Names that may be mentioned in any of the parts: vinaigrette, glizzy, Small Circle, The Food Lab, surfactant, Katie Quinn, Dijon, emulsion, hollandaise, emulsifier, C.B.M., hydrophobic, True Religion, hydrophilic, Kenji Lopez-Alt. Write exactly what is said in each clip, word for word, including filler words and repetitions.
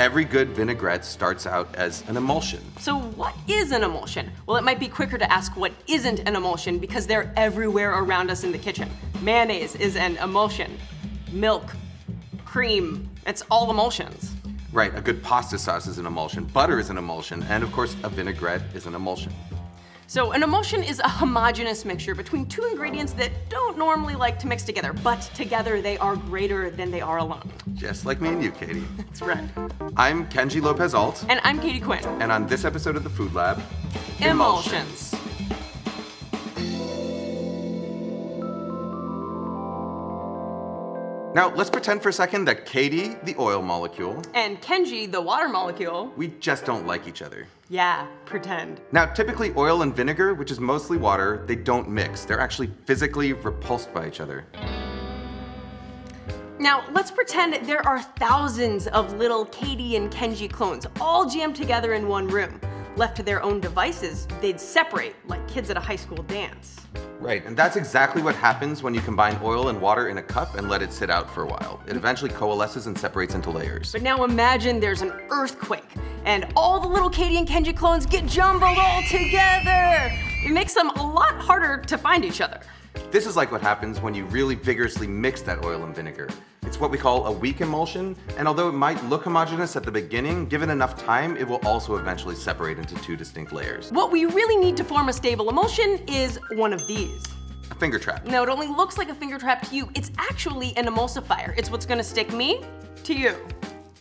Every good vinaigrette starts out as an emulsion. So what is an emulsion? Well, it might be quicker to ask what isn't an emulsion because they're everywhere around us in the kitchen. Mayonnaise is an emulsion. Milk, cream, it's all emulsions. Right, a good pasta sauce is an emulsion, butter is an emulsion, and of course, a vinaigrette is an emulsion. So an emulsion is a homogeneous mixture between two ingredients that don't normally like to mix together, but together they are greater than they are alone. Just like me and you, Katie. That's right. I'm Kenji Lopez-Alt. And I'm Katie Quinn. And on this episode of The Food Lab, Emulsions. Emulsions. Now, let's pretend for a second that Katie, the oil molecule, and Kenji, the water molecule, we just don't like each other. Yeah, pretend. Now, typically oil and vinegar, which is mostly water, they don't mix. They're actually physically repulsed by each other. Now, let's pretend there are thousands of little Katie and Kenji clones, all jammed together in one room. Left to their own devices, they'd separate like kids at a high school dance. Right, and that's exactly what happens when you combine oil and water in a cup and let it sit out for a while. It eventually coalesces and separates into layers. But now imagine there's an earthquake, and all the little Katie and Kenji clones get jumbled all together. It makes them a lot harder to find each other. This is like what happens when you really vigorously mix that oil and vinegar. It's what we call a weak emulsion, and although it might look homogeneous at the beginning, given enough time, it will also eventually separate into two distinct layers. What we really need to form a stable emulsion is one of these. A finger trap. No, it only looks like a finger trap to you. It's actually an emulsifier. It's what's gonna stick me to you.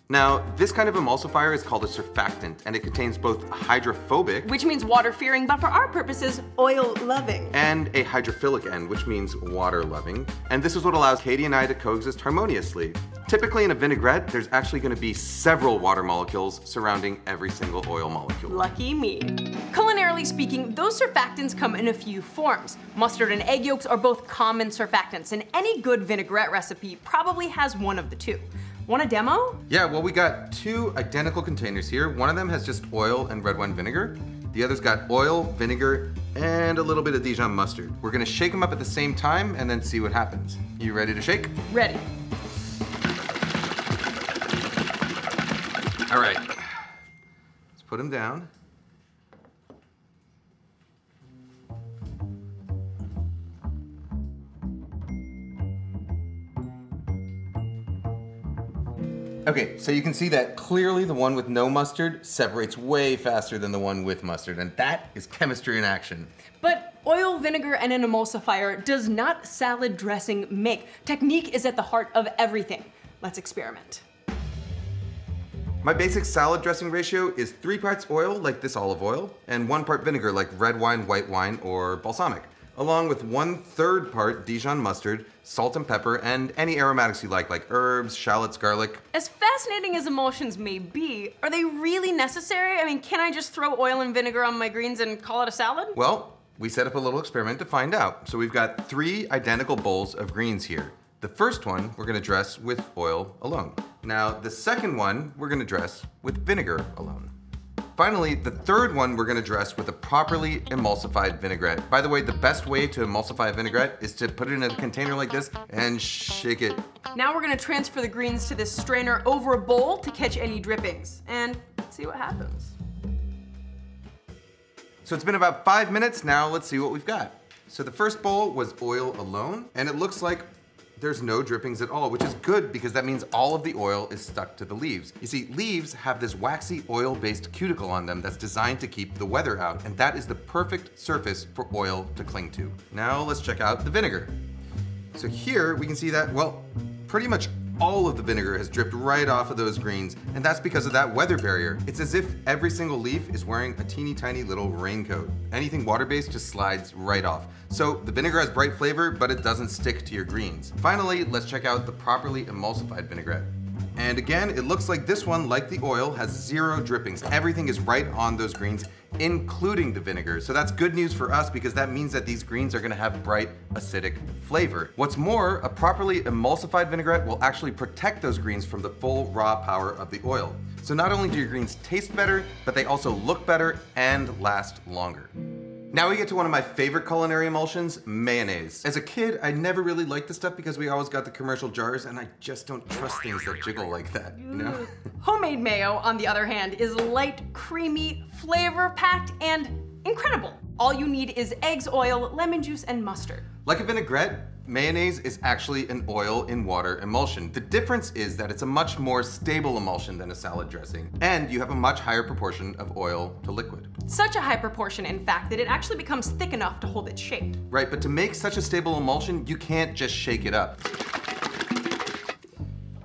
Now, this kind of emulsifier is called a surfactant, and it contains both hydrophobic, which means water-fearing, but for our purposes, oil-loving, and a hydrophilic end, which means water-loving. And this is what allows Katie and I to coexist harmoniously. Typically in a vinaigrette, there's actually gonna be several water molecules surrounding every single oil molecule. Lucky me. Culinarily speaking, those surfactants come in a few forms. Mustard and egg yolks are both common surfactants, and any good vinaigrette recipe probably has one of the two. Want a demo? Yeah, well, we got two identical containers here. One of them has just oil and red wine vinegar. The other's got oil, vinegar, and a little bit of Dijon mustard. We're gonna shake them up at the same time and then see what happens. You ready to shake? Ready. All right, let's put them down. Okay, so you can see that clearly the one with no mustard separates way faster than the one with mustard, and that is chemistry in action. But oil, vinegar, and an emulsifier does not salad dressing make. Technique is at the heart of everything. Let's experiment. My basic salad dressing ratio is three parts oil, like this olive oil, and one part vinegar, like red wine, white wine, or balsamic, along with one third part Dijon mustard, salt and pepper, and any aromatics you like, like herbs, shallots, garlic. As fascinating as emulsions may be, are they really necessary? I mean, can I just throw oil and vinegar on my greens and call it a salad? Well, we set up a little experiment to find out. So we've got three identical bowls of greens here. The first one we're gonna dress with oil alone. Now, the second one we're gonna dress with vinegar alone. Finally, the third one we're gonna dress with a properly emulsified vinaigrette. By the way, the best way to emulsify a vinaigrette is to put it in a container like this and shake it. Now we're gonna transfer the greens to this strainer over a bowl to catch any drippings, and let's see what happens. So it's been about five minutes now, let's see what we've got. So the first bowl was oil alone, and it looks like there's no drippings at all, which is good because that means all of the oil is stuck to the leaves. You see, leaves have this waxy oil-based cuticle on them that's designed to keep the weather out, and that is the perfect surface for oil to cling to. Now let's check out the vinegar. So here we can see that, well, pretty much all of the vinegar has dripped right off of those greens, and that's because of that weather barrier. It's as if every single leaf is wearing a teeny tiny little raincoat. Anything water-based just slides right off. So the vinegar has bright flavor, but it doesn't stick to your greens. Finally, let's check out the properly emulsified vinaigrette. And again, it looks like this one, like the oil, has zero drippings. Everything is right on those greens, including the vinegar. So that's good news for us because that means that these greens are gonna have bright, acidic flavor. What's more, a properly emulsified vinaigrette will actually protect those greens from the full raw power of the oil. So not only do your greens taste better, but they also look better and last longer. Now we get to one of my favorite culinary emulsions, mayonnaise. As a kid, I never really liked this stuff because we always got the commercial jars, and I just don't trust things that jiggle like that, you know? Homemade mayo, on the other hand, is light, creamy, flavor-packed, and incredible. All you need is eggs, oil, lemon juice, and mustard. Like a vinaigrette, mayonnaise is actually an oil in water emulsion. The difference is that it's a much more stable emulsion than a salad dressing, and you have a much higher proportion of oil to liquid. Such a high proportion, in fact, that it actually becomes thick enough to hold its shape. Right, but to make such a stable emulsion, you can't just shake it up.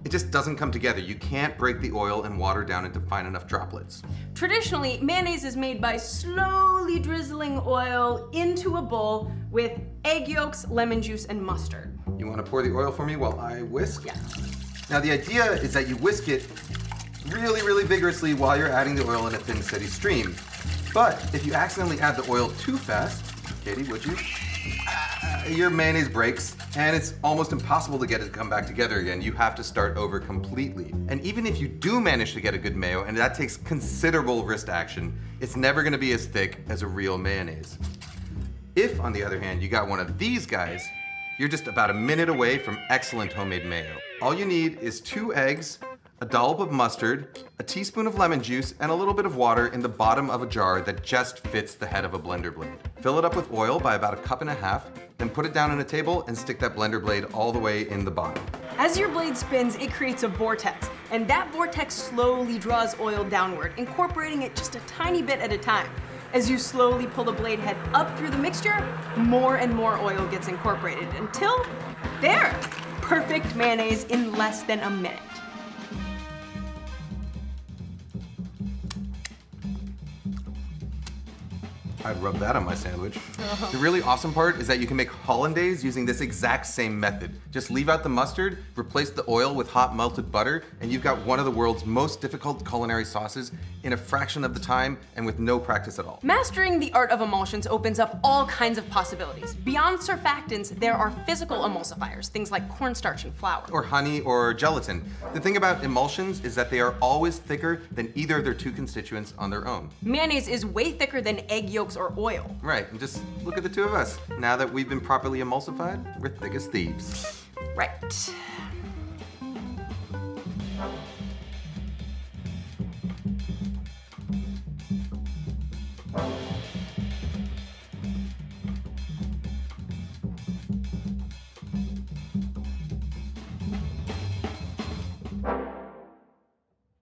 It just doesn't come together. You can't break the oil and water down into fine enough droplets. Traditionally, mayonnaise is made by slowly drizzling oil into a bowl with egg yolks, lemon juice, and mustard. You want to pour the oil for me while I whisk? Yeah. Now the idea is that you whisk it really, really vigorously while you're adding the oil in a thin, steady stream. But if you accidentally add the oil too fast, Katie, would you? Uh, your mayonnaise breaks, and it's almost impossible to get it to come back together again. You have to start over completely. And even if you do manage to get a good mayo, and that takes considerable wrist action, it's never gonna be as thick as a real mayonnaise. If, on the other hand, you got one of these guys, you're just about a minute away from excellent homemade mayo. All you need is two eggs, a dollop of mustard, a teaspoon of lemon juice, and a little bit of water in the bottom of a jar that just fits the head of a blender blade. Fill it up with oil by about a cup and a half, then put it down on a table and stick that blender blade all the way in the bottom. As your blade spins, it creates a vortex, and that vortex slowly draws oil downward, incorporating it just a tiny bit at a time. As you slowly pull the blade head up through the mixture, more and more oil gets incorporated until, there, perfect mayonnaise in less than a minute. I'd rub that on my sandwich. Uh-huh. The really awesome part is that you can make hollandaise using this exact same method. Just leave out the mustard, replace the oil with hot melted butter, and you've got one of the world's most difficult culinary sauces in a fraction of the time and with no practice at all. Mastering the art of emulsions opens up all kinds of possibilities. Beyond surfactants, there are physical emulsifiers, things like cornstarch and flour. Or honey or gelatin. The thing about emulsions is that they are always thicker than either of their two constituents on their own. Mayonnaise is way thicker than egg yolks or oil. Right, and just look at the two of us. Now that we've been properly emulsified, we're thick as thieves. Right.